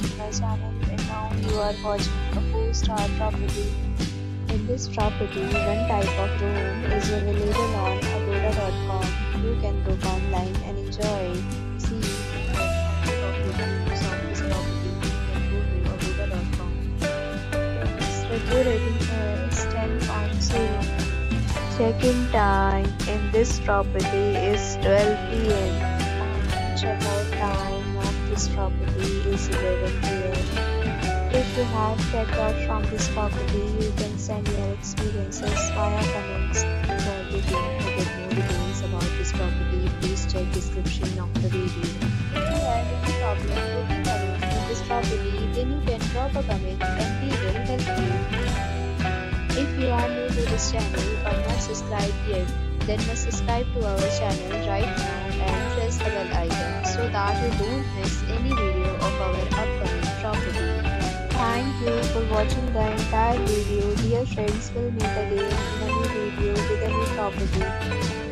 back to my channel, and now you are watching a 4-star property. In this property, one type of room is available on agoda.com. You can book online and enjoy. See the type of reviews of this property. You can go to agoda.com. Its review rating is 10.0. Check-in time in this property is 12 p.m. Check-out time of this property is 11 p.m. If you have checked out from this property, you can send your experiences via comments. For getting more details about this property, please check description of the video. If you have any problem booking a room in this property, then you can drop a comment and we will help you. If you are new to this channel or not subscribed yet, then must subscribe to our channel right now and press the bell icon so that you don't miss any video of our upcoming property. Thank you for watching the entire video. Dear friends, we'll meet again in a new video with a new property.